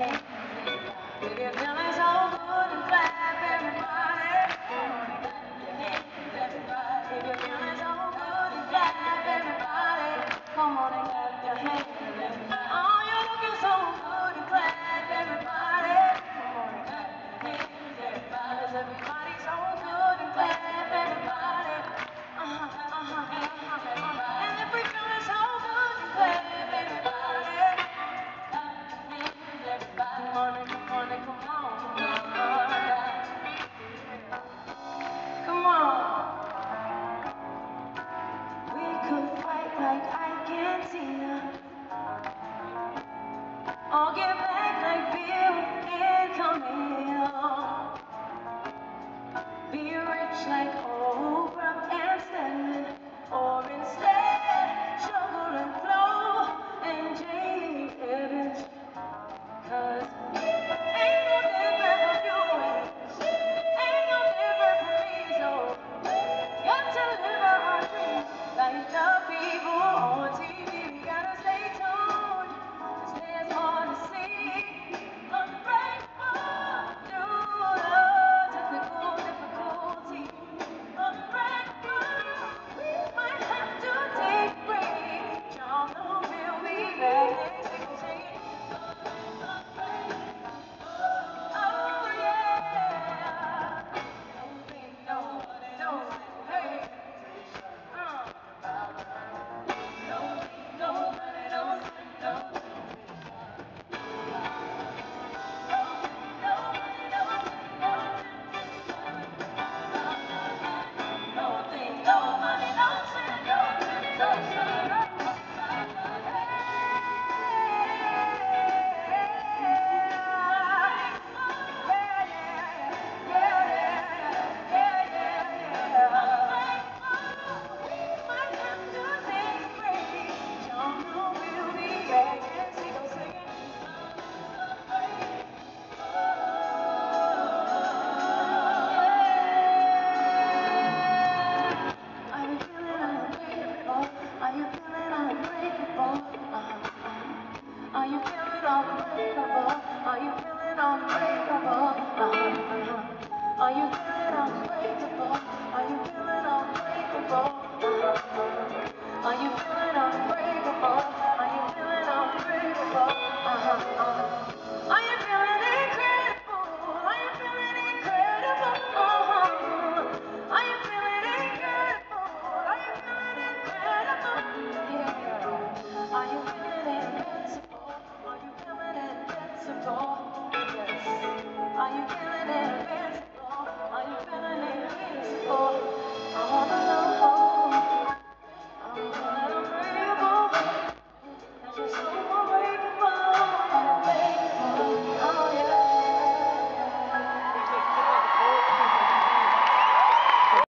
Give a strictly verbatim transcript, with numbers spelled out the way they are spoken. Are you feeling unbreakable? Uh-huh, uh-huh. Are you